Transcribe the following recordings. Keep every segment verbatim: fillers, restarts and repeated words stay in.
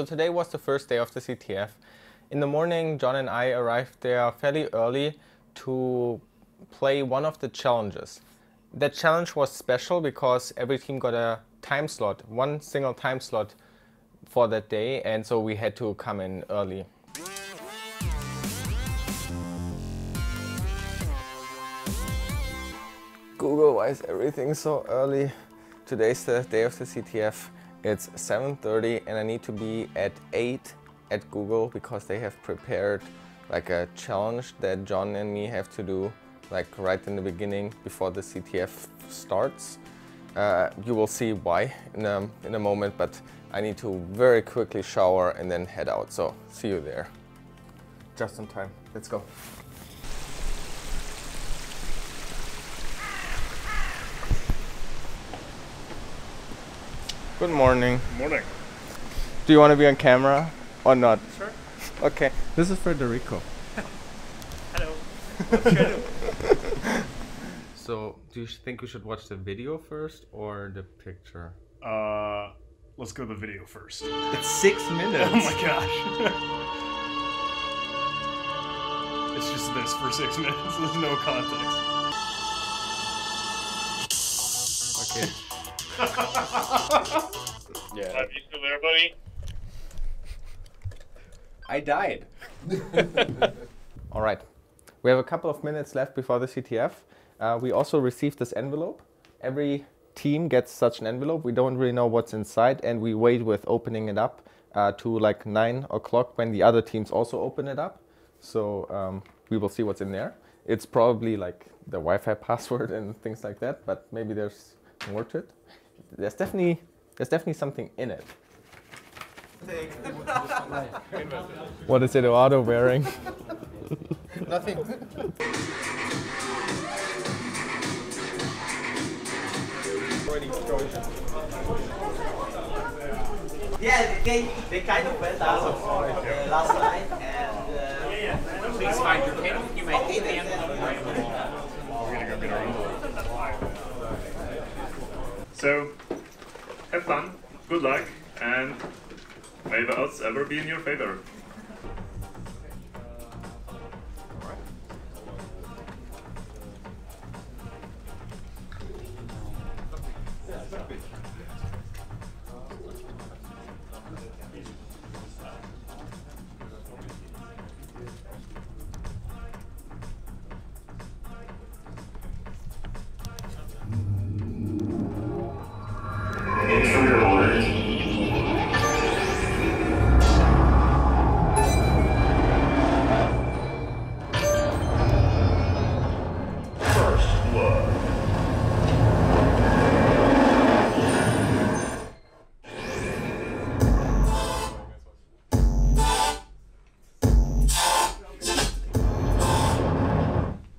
So today was the first day of the C T F. In the morning, John and I arrived there fairly early to play one of the challenges. That challenge was special because every team got a time slot, one single time slot for that day, and so we had to come in early. Google, why is everything so early? Today's the day of the C T F. It's seven thirty and I need to be at eight at Google because they have prepared like a challenge that John and me have to do like right in the beginning before the C T F starts. Uh, you will see why in a, in a moment, but I need to very quickly shower and then head out, so see you there. Just in time, let's go. Good morning. Morning. Do you want to be on camera or not? Sure. Okay, this is Federico. Hello. So, do you think we should watch the video first or the picture? Uh, let's go to the video first. It's six minutes. Oh my gosh. It's just this for six minutes. There's no context. Okay. Yeah. Have you still there, buddy? I died. All right. We have a couple of minutes left before the C T F. Uh, we also received this envelope. Every team gets such an envelope. We don't really know what's inside, and we wait with opening it up uh, to like nine o'clock when the other teams also open it up. So um, we will see what's in there. It's probably like the Wi-Fi password and things like that, but maybe there's more to it. There's definitely there's definitely something in it. What is Eduardo wearing? Nothing. Yeah, they they kind of went out of uh, last night, and uh, yeah. Please find your pen. You might need them. We're gonna go get our own. So, have fun, good luck, and may the odds ever be in your favor.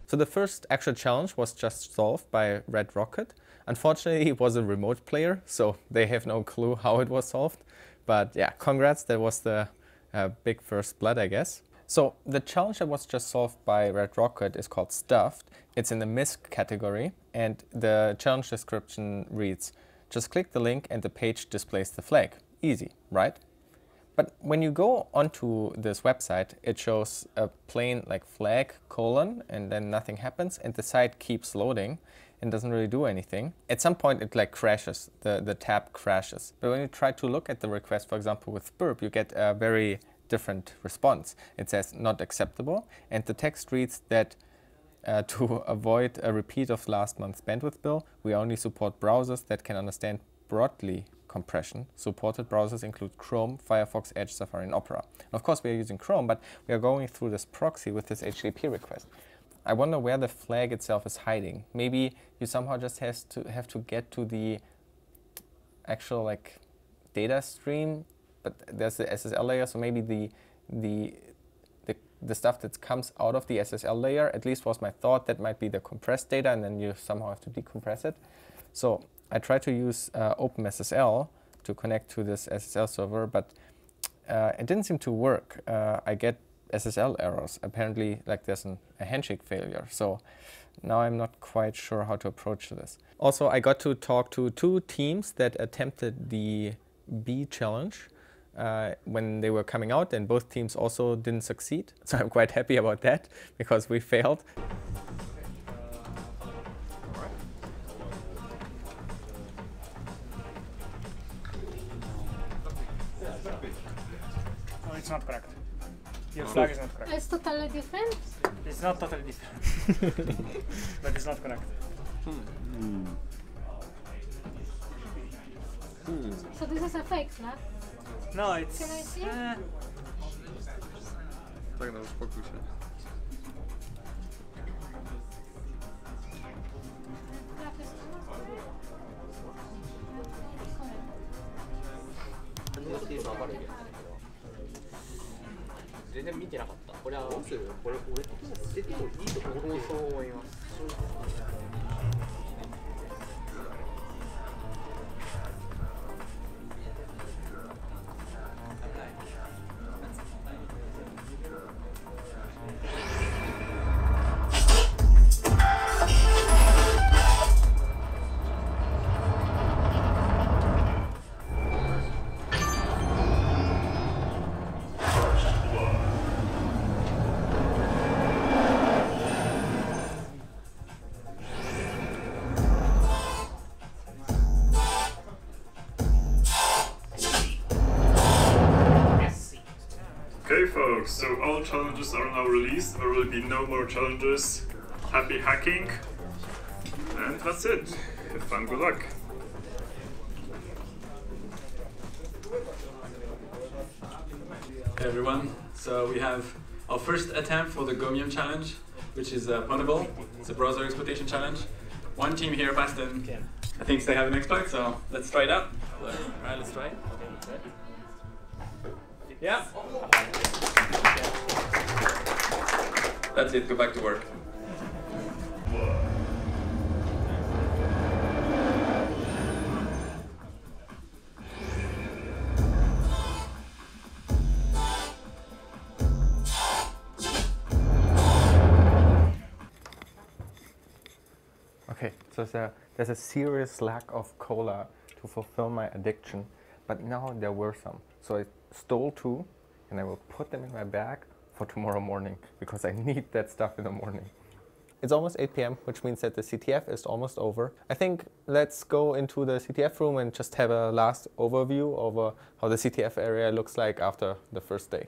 So the first actual challenge was just solved by Red Rocket. Unfortunately, he was a remote player, so they have no clue how it was solved. But yeah, congrats, that was the uh, big first blood, I guess. So the challenge that was just solved by Red Rocket is called Stuffed. It's in the MISC category, and the challenge description reads, just click the link and the page displays the flag. Easy, right? But when you go onto this website, it shows a plain like flag colon and then nothing happens and the site keeps loading and doesn't really do anything. At some point it like crashes, the, the tab crashes. But when you try to look at the request, for example with Burp, you get a very different response. It says not acceptable and the text reads that uh, to avoid a repeat of last month's bandwidth bill, we only support browsers that can understand broadly compression. Supported browsers include Chrome, Firefox, Edge, Safari, and Opera. And of course, we are using Chrome, but we are going through this proxy with this H T T P request. I wonder where the flag itself is hiding. Maybe you somehow just has to have to get to the actual like data stream, but there's the S S L layer, so maybe the the the, the stuff that comes out of the S S L layer, at least was my thought, that might be the compressed data, and then you somehow have to decompress it. So I tried to use uh, OpenSSL to connect to this S S L server, but uh, it didn't seem to work. Uh, I get S S L errors. Apparently, like there's an, a handshake failure. So now I'm not quite sure how to approach this. Also, I got to talk to two teams that attempted the B challenge. uh, when they were coming out, and both teams also didn't succeed. So I'm quite happy about that, because we failed. No, it's not correct. Your flag is not correct. It's totally different? It's not totally different. But it's not correct. Hmm. Hmm. So this is a fake flag? No, it's... Can I see? Uh, So all challenges are now released, there will be no more challenges. Happy hacking, and that's it. Have fun, good luck. Hey everyone, so we have our first attempt for the Gomium challenge, which is uh, puntable. It's a browser exploitation challenge. One team here, Baston, I think they have an exploit, so let's try it out. Alright, let's try it. Yeah. That's it, go back to work. Okay, so there's a, there's a serious lack of cola to fulfill my addiction, but now there were some. So I stole two, and I will put them in my bag for tomorrow morning, because I need that stuff in the morning. It's almost eight p m, which means that the C T F is almost over. I think let's go into the C T F room and just have a last overview over how the C T F area looks like after the first day.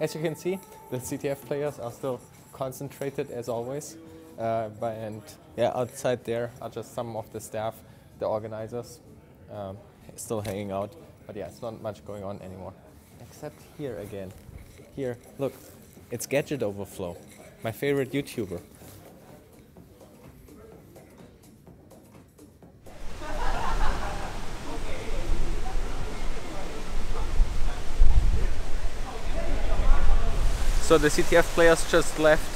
As you can see, the C T F players are still concentrated as always, uh, by, and yeah, outside there are just some of the staff, the organizers, um, still hanging out. But yeah, it's not much going on anymore, except here again. Here, look, it's Gadget Overflow, my favorite YouTuber. So the C T F players just left.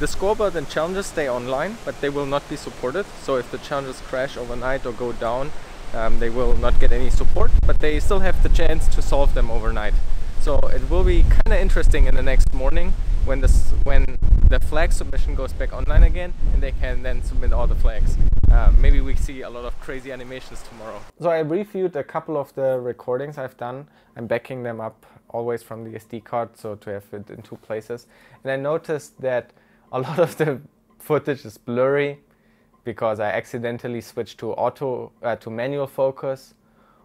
The scoreboard and challenges stay online, but they will not be supported. So if the challenges crash overnight or go down, um, they will not get any support, but they still have the chance to solve them overnight. So it will be kind of interesting in the next morning when, this, when the flag submission goes back online again, and they can then submit all the flags. Uh, maybe we see a lot of crazy animations tomorrow. So I reviewed a couple of the recordings I've done. I'm backing them up always from the S D card, so to have it in two places. And I noticed that a lot of the footage is blurry because I accidentally switched to auto uh, to manual focus.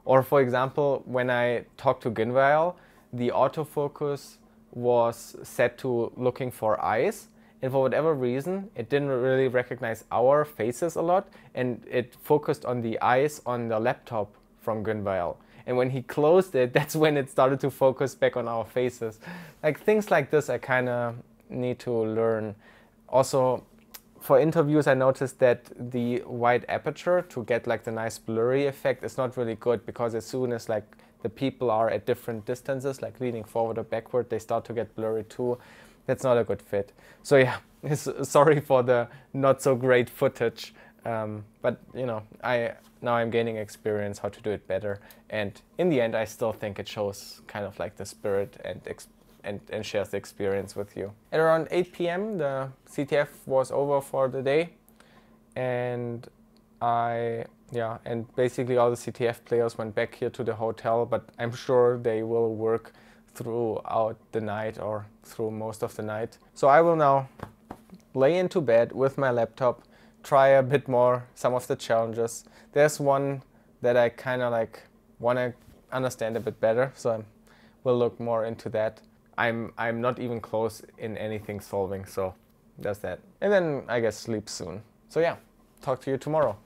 Or for example, when I talked to Gunnweil, the autofocus was set to looking for eyes, and for whatever reason, it didn't really recognize our faces a lot, and it focused on the eyes on the laptop from Gunnweil. And when he closed it, that's when it started to focus back on our faces. Like things like this I kind of need to learn. Also, for interviews I noticed that the wide aperture to get like the nice blurry effect is not really good, because as soon as like the people are at different distances, like leaning forward or backward, they start to get blurry too. That's not a good fit. So yeah, sorry for the not so great footage. Um, but you know, I now I'm gaining experience how to do it better, and in the end I still think it shows kind of like the spirit and ex and, and shares the experience with you. At around eight P M the C T F was over for the day, and I yeah and basically all the C T F players went back here to the hotel, but I'm sure they will work throughout the night or through most of the night. So I will now lay into bed with my laptop, try a bit more some of the challenges. There's one that I kind of like want to understand a bit better, so I will look more into that. I'm, I'm not even close in anything solving, so that's that. And then I guess sleep soon. So yeah, talk to you tomorrow.